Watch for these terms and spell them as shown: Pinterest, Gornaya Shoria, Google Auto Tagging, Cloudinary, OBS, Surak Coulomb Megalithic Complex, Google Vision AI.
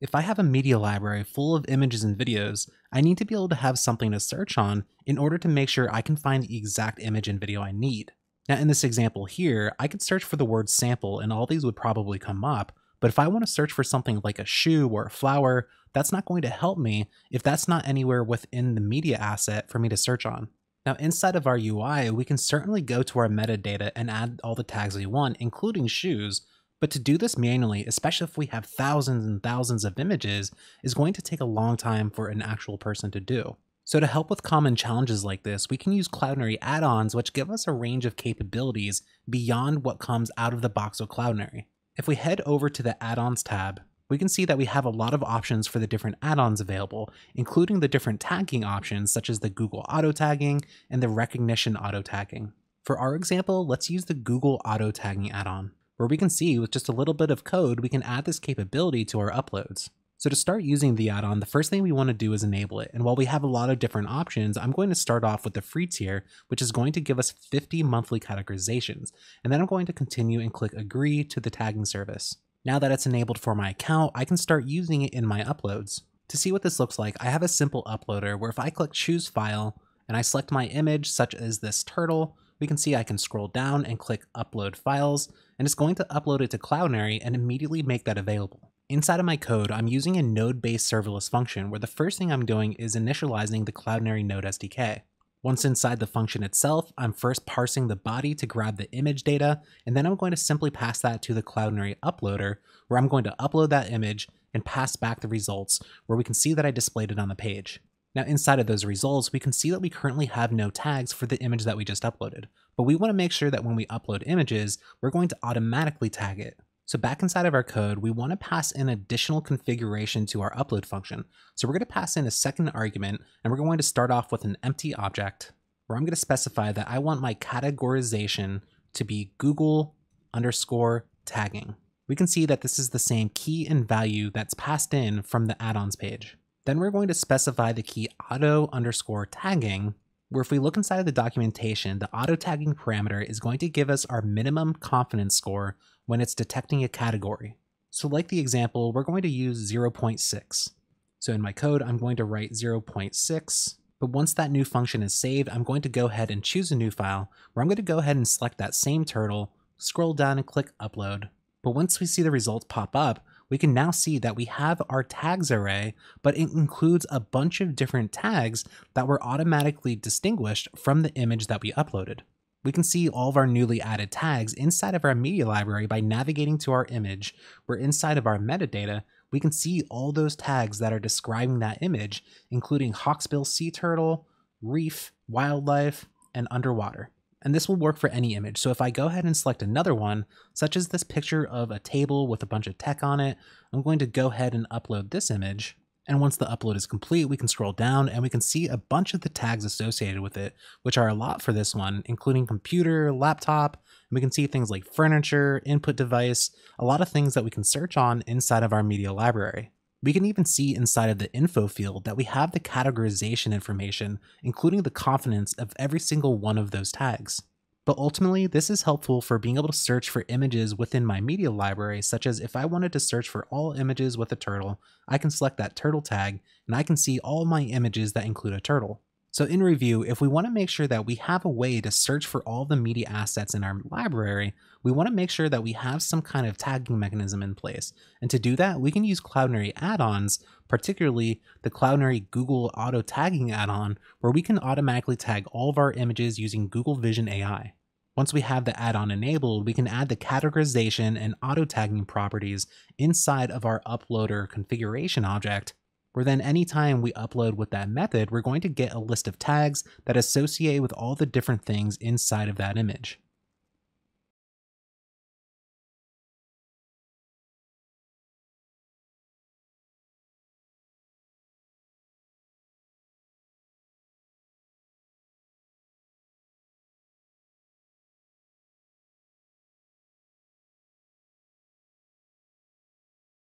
If I have a media library full of images and videos, I need to be able to have something to search on in order to make sure I can find the exact image and video I need. Now in this example here, I could search for the word sample and all these would probably come up, but if I want to search for something like a shoe or a flower, that's not going to help me if that's not anywhere within the media asset for me to search on. Now inside of our UI, we can certainly go to our metadata and add all the tags we want, including shoes, but to do this manually, especially if we have thousands and thousands of images, is going to take a long time for an actual person to do. So to help with common challenges like this, we can use Cloudinary add-ons, which give us a range of capabilities beyond what comes out of the box of Cloudinary. If we head over to the add-ons tab, we can see that we have a lot of options for the different add-ons available, including the different tagging options, such as the Google auto tagging and the recognition auto tagging. For our example, let's use the Google auto tagging add-on, where we can see with just a little bit of code, we can add this capability to our uploads. So to start using the add-on, the first thing we want to do is enable it. And while we have a lot of different options, I'm going to start off with the free tier, which is going to give us 50 monthly categorizations. And then I'm going to continue and click agree to the tagging service. Now that it's enabled for my account, I can start using it in my uploads. To see what this looks like, I have a simple uploader where if I click choose file and I select my image, such as this turtle, we can see I can scroll down and click upload files, and it's going to upload it to Cloudinary and immediately make that available. Inside of my code, I'm using a node-based serverless function where the first thing I'm doing is initializing the Cloudinary node SDK. Once inside the function itself, I'm first parsing the body to grab the image data, and then I'm going to simply pass that to the Cloudinary uploader where I'm going to upload that image and pass back the results where we can see that I displayed it on the page. Now inside of those results, we can see that we currently have no tags for the image that we just uploaded, but we want to make sure that when we upload images, we're going to automatically tag it. So back inside of our code, we want to pass in additional configuration to our upload function. So we're going to pass in a second argument, and we're going to start off with an empty object where I'm going to specify that I want my categorization to be Google underscore tagging. We can see that this is the same key and value that's passed in from the add-ons page. Then we're going to specify the key auto underscore tagging, where if we look inside of the documentation, the auto tagging parameter is going to give us our minimum confidence score when it's detecting a category. So like the example, we're going to use 0.6. So in my code, I'm going to write 0.6, but once that new function is saved, I'm going to go ahead and choose a new file where I'm going to go ahead and select that same turtle, scroll down and click upload. But once we see the results pop up, we can now see that we have our tags array, but it includes a bunch of different tags that were automatically distinguished from the image that we uploaded. We can see all of our newly added tags inside of our media library by navigating to our image, where inside of our metadata, we can see all those tags that are describing that image, including hawksbill sea turtle, reef, wildlife, and underwater. And this will work for any image. So if I go ahead and select another one, such as this picture of a table with a bunch of tech on it, I'm going to go ahead and upload this image. And once the upload is complete, we can scroll down and we can see a bunch of the tags associated with it, which are a lot for this one, including computer, laptop, and we can see things like furniture, input device, a lot of things that we can search on inside of our media library. We can even see inside of the info field that we have the categorization information, including the confidence of every single one of those tags. But ultimately, this is helpful for being able to search for images within my media library, such as if I wanted to search for all images with a turtle, I can select that turtle tag and I can see all my images that include a turtle. So in review, if we want to make sure that we have a way to search for all the media assets in our library, we want to make sure that we have some kind of tagging mechanism in place. And to do that, we can use Cloudinary add-ons, particularly the Cloudinary Google Auto Tagging add-on, where we can automatically tag all of our images using Google Vision AI. Once we have the add-on enabled, we can add the categorization and auto tagging properties inside of our uploader configuration object, where then anytime we upload with that method, we're going to get a list of tags that associate with all the different things inside of that image.